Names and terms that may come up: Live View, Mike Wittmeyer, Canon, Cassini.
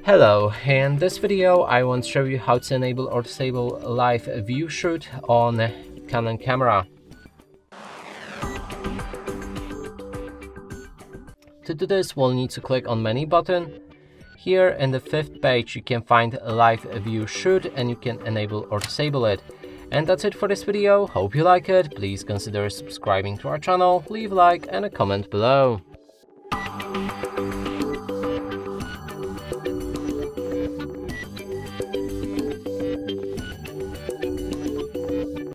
Hello, in this video I want to show you how to enable or disable live view shoot on Canon camera. To do this, we'll need to click on menu button. Here in the fifth page you can find live view shoot and you can enable or disable it. And that's it for this video. Hope you like it. Please consider subscribing to our channel, leave a like and a comment below.